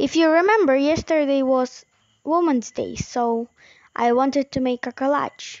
If you remember, yesterday was Women's Day, so I wanted to make a collage.